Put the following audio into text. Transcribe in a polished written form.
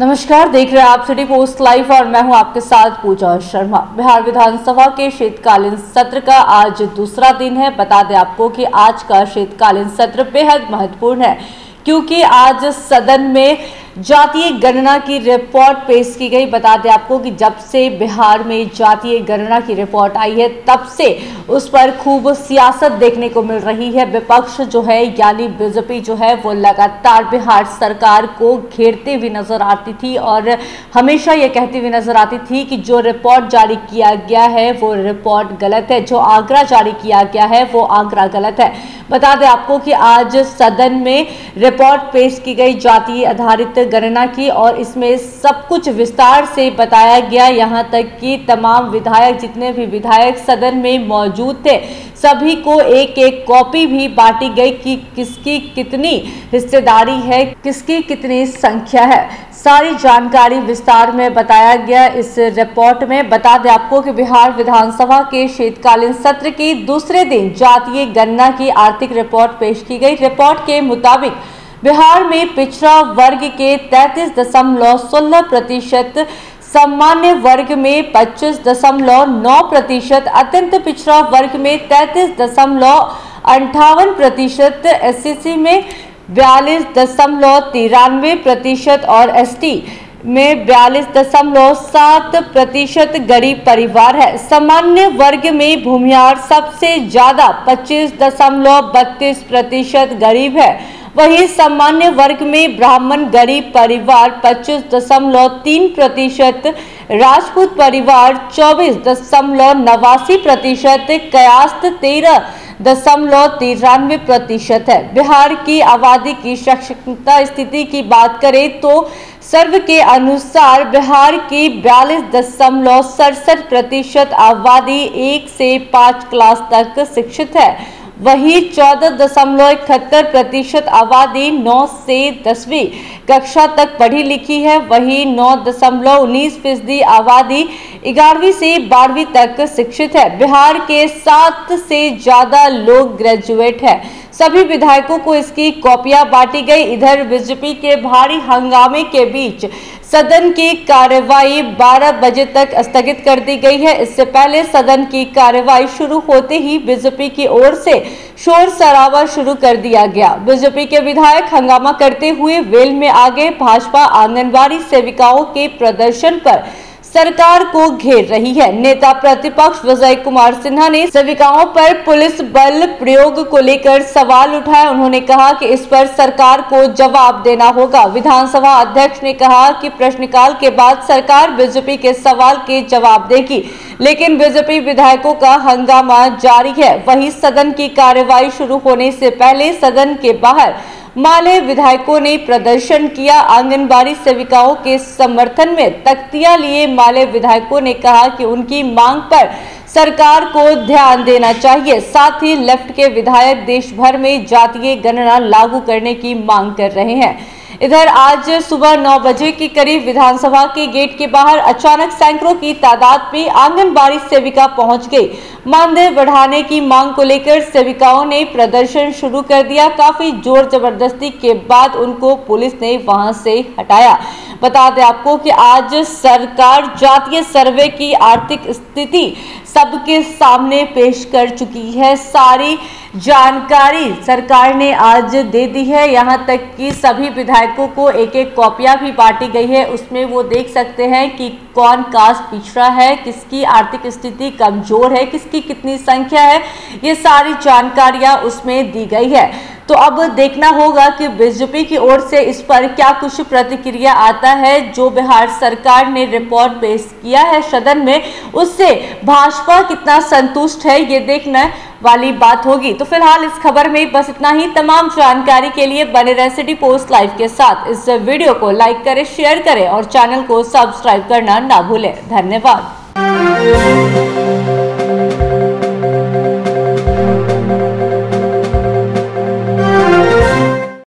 नमस्कार, देख रहे हैं आप सिटी पोस्ट लाइव और मैं हूं आपके साथ पूजा शर्मा। बिहार विधानसभा के शीतकालीन सत्र का आज दूसरा दिन है। बता दें आपको कि आज का शीतकालीन सत्र बेहद महत्वपूर्ण है, क्योंकि आज सदन में जातीय गणना की रिपोर्ट पेश की गई। बता दें आपको कि जब से बिहार में जातीय गणना की रिपोर्ट आई है, तब से उस पर खूब सियासत देखने को मिल रही है। विपक्ष जो है यानी बीजेपी जो है वो लगातार बिहार सरकार को घेरते हुए नजर आती थी और हमेशा ये कहती हुई नजर आती थी कि जो रिपोर्ट जारी किया गया है वो रिपोर्ट गलत है, जो आंकड़ा जारी किया गया है वो आंकड़ा गलत है। बता दें आपको कि आज सदन में रिपोर्ट पेश की गई जातीय आधारित गणना की और इसमें सब कुछ विस्तार से बताया गया। यहां तक कि तमाम विधायक, जितने भी विधायक सदन में मौजूद थे, सभी को एक एक कॉपी भी बांटी गई कि किसकी कितनी हिस्सेदारी है, किसकी कितनी संख्या है। सारी जानकारी विस्तार में बताया गया इस रिपोर्ट में। बता दें आपको कि बिहार विधानसभा के शीतकालीन सत्र के दूसरे दिन जातीय गणना की आर्थिक रिपोर्ट पेश की गई। रिपोर्ट के मुताबिक बिहार में पिछड़ा वर्ग के 33.16%, सामान्य वर्ग में 25.9%, अत्यंत पिछड़ा वर्ग में 33.58%, एससी में 42.93% और एसटी में 42.7% गरीब परिवार है। सामान्य वर्ग में भूमिहार सबसे ज्यादा 25.32% गरीब है। वहीं सामान्य वर्ग में ब्राह्मण गरीब परिवार 25.3%, राजपूत परिवार 24.89%, कायस्थ 13.93% है। बिहार की आबादी की साक्षरता स्थिति की बात करें तो सर्वे के अनुसार बिहार की 42.67% आबादी 1 से 5 क्लास तक शिक्षित है। वहीं 14.71% आबादी 9 से 10वीं कक्षा तक पढ़ी लिखी है। वहीं 9.19% आबादी 11वीं से 12वीं तक शिक्षित है। बिहार के 7 से ज़्यादा लोग ग्रेजुएट हैं। सभी विधायकों को इसकी कॉपियां बांटी गई। इधर बीजेपी के भारी हंगामे के बीच सदन की कार्यवाही 12 बजे तक स्थगित कर दी गई है। इससे पहले सदन की कार्यवाही शुरू होते ही बीजेपी की ओर से शोर शराबा शुरू कर दिया गया। बीजेपी के विधायक हंगामा करते हुए वेल में आ गए। भाजपा आंगनबाड़ी सेविकाओं के प्रदर्शन पर सरकार को घेर रही है। नेता प्रतिपक्ष विजय कुमार सिन्हा ने सेविकाओं पर पुलिस बल प्रयोग को लेकर सवाल उठाया। उन्होंने कहा कि इस पर सरकार को जवाब देना होगा। विधानसभा अध्यक्ष ने कहा कि प्रश्नकाल के बाद सरकार बीजेपी के सवाल के जवाब देगी, लेकिन बीजेपी विधायकों का हंगामा जारी है। वहीं सदन की कार्यवाही शुरू होने से पहले सदन के बाहर माले विधायकों ने प्रदर्शन किया। आंगनबाड़ी सेविकाओं के समर्थन में तख्तियां लिए माले विधायकों ने कहा कि उनकी मांग पर सरकार को ध्यान देना चाहिए। साथ ही लेफ्ट के विधायक देश भर में जातीय गणना लागू करने की मांग कर रहे हैं। इधर आज सुबह 9 बजे के करीब विधानसभा के गेट के बाहर अचानक सैकड़ों की तादाद में आंगनबाड़ी सेविका पहुंच गई। मानदेय बढ़ाने की मांग को लेकर सेविकाओं ने प्रदर्शन शुरू कर दिया। काफी जोर जबरदस्ती के बाद उनको पुलिस ने वहां से हटाया। बता दें आपको कि आज सरकार जातीय सर्वे की आर्थिक स्थिति सबके सामने पेश कर चुकी है। सारी जानकारी सरकार ने आज दे दी है। यहाँ तक कि सभी विधायकों को एक एक कॉपियाँ भी बांटी गई है। उसमें वो देख सकते हैं कि कौन कास्ट पिछड़ा है, किसकी आर्थिक स्थिति कमजोर है, किसकी कितनी संख्या है, ये सारी जानकारियाँ उसमें दी गई है। तो अब देखना होगा कि बीजेपी की ओर से इस पर क्या कुछ प्रतिक्रिया आता है। जो बिहार सरकार ने रिपोर्ट पेश किया है सदन में, उससे भाजपा कितना संतुष्ट है, ये देखने वाली बात होगी। तो फिलहाल इस खबर में बस इतना ही। तमाम जानकारी के लिए बने रहें सिटी पोस्ट लाइव के साथ। इस वीडियो को लाइक करें, शेयर करें और चैनल को सब्सक्राइब करना ना भूलें। धन्यवाद।